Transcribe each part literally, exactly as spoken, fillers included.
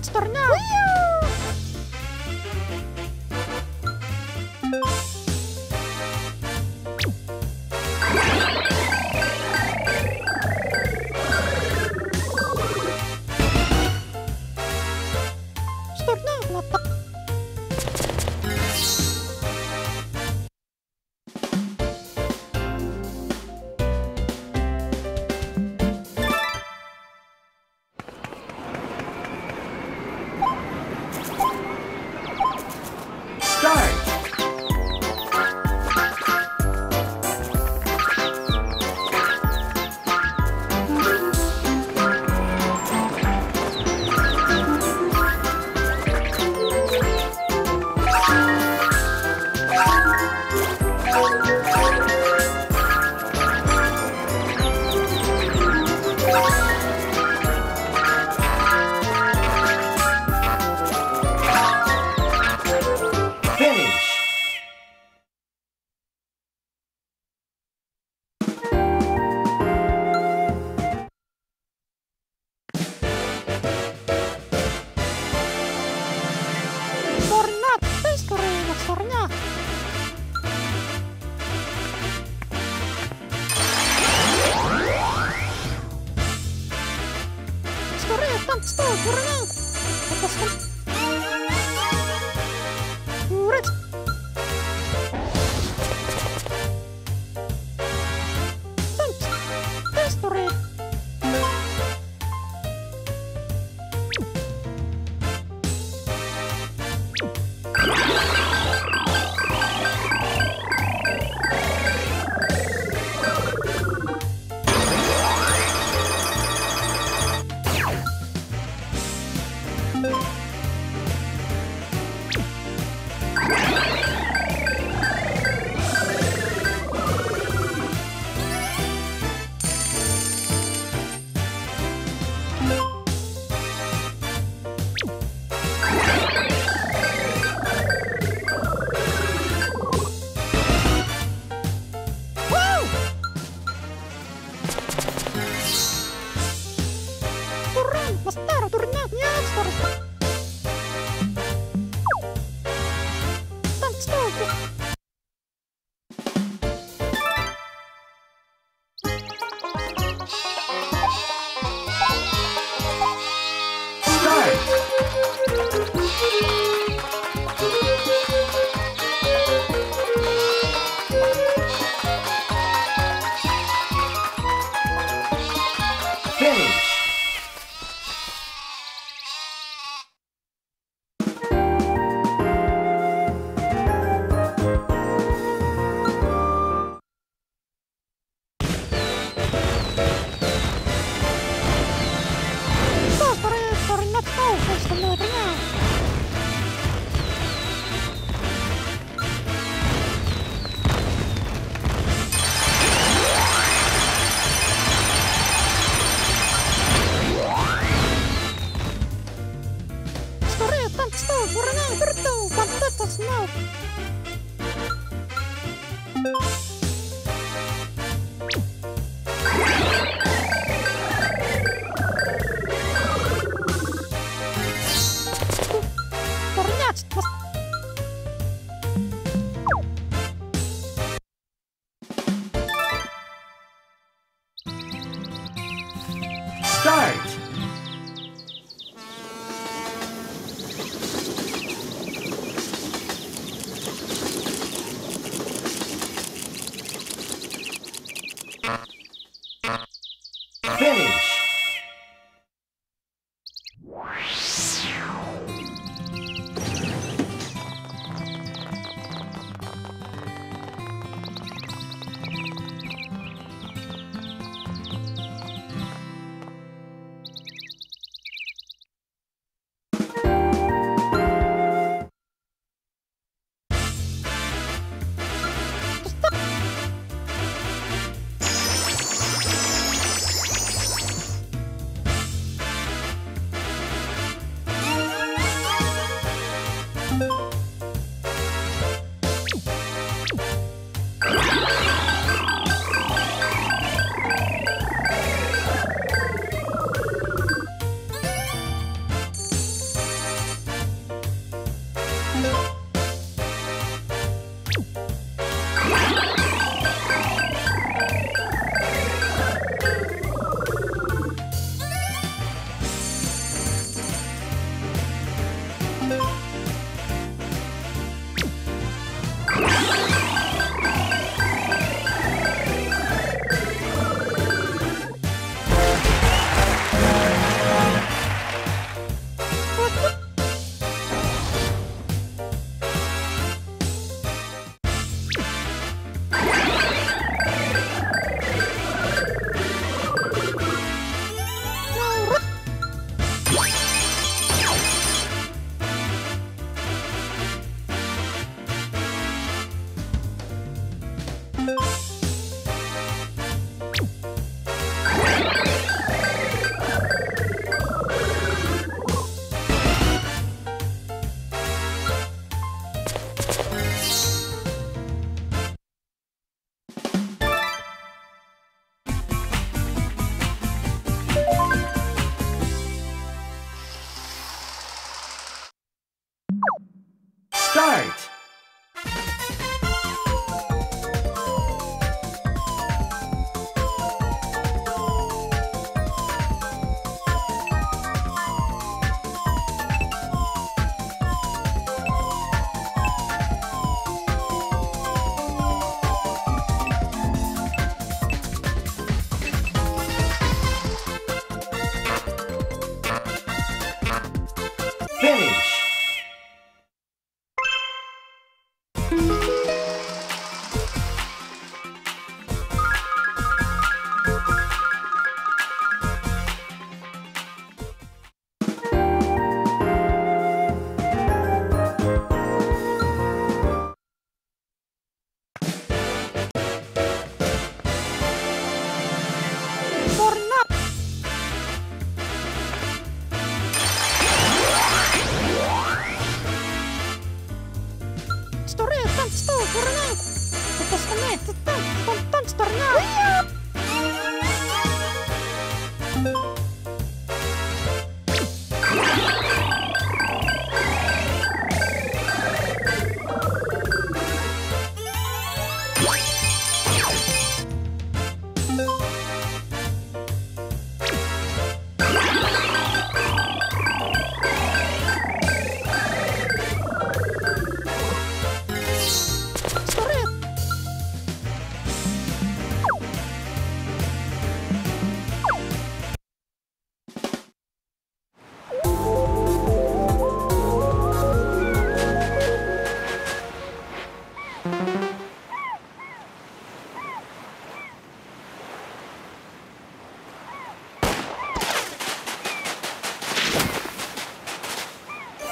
Monster now!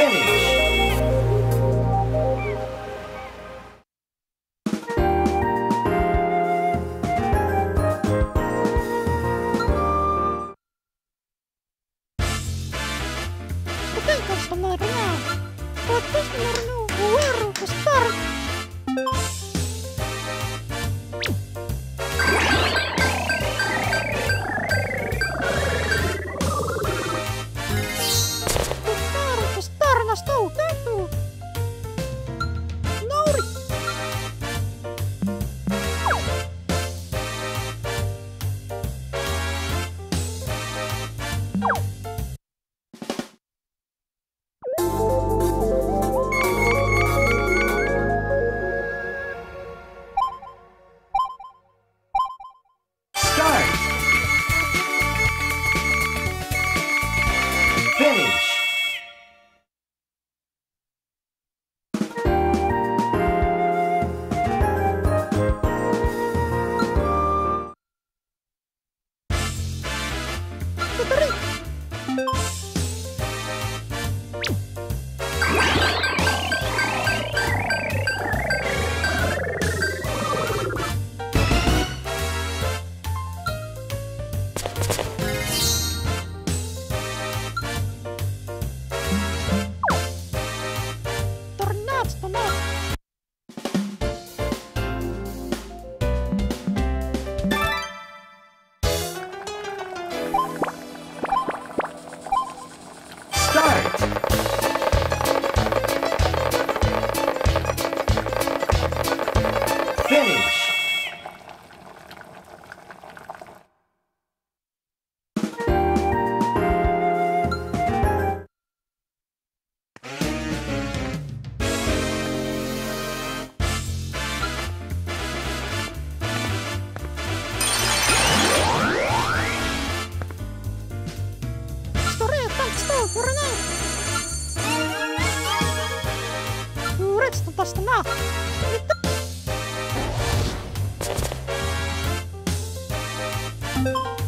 ustedes. Thank you.